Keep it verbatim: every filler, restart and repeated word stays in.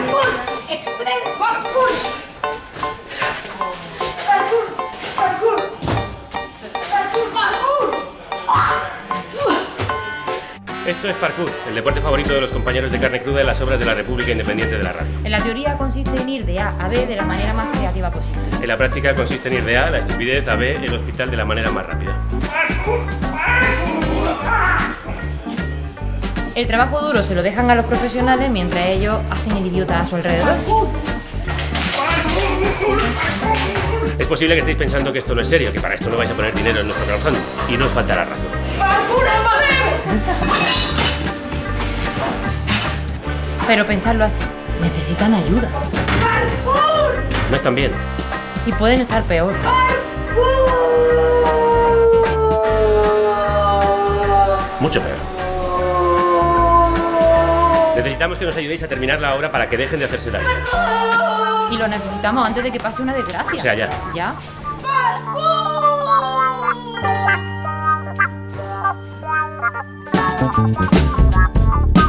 parkour, extreme parkour. Parkour, parkour. Parkour, parkour. Esto es parkour, el deporte favorito de los compañeros de Carne Cruda en las obras de la República Independiente de la Radio. En la teoría consiste en ir de A a B de la manera más creativa posible. En la práctica consiste en ir de A a la estupidez, a B el hospital de la manera más rápida. Parkour, parkour. El trabajo duro se lo dejan a los profesionales mientras ellos hacen el idiota a su alrededor. Es posible que estéis pensando que esto no es serio, que para esto no vais a poner dinero en nuestro crowdfunding, y no os faltará razón. Pero pensadlo así, necesitan ayuda. No están bien. Y pueden estar peor. Mucho peor. Necesitamos que nos ayudéis a terminar la obra para que dejen de hacerse daño. Y lo necesitamos antes de que pase una desgracia. O sea, ya. Ya. ¡Parkour!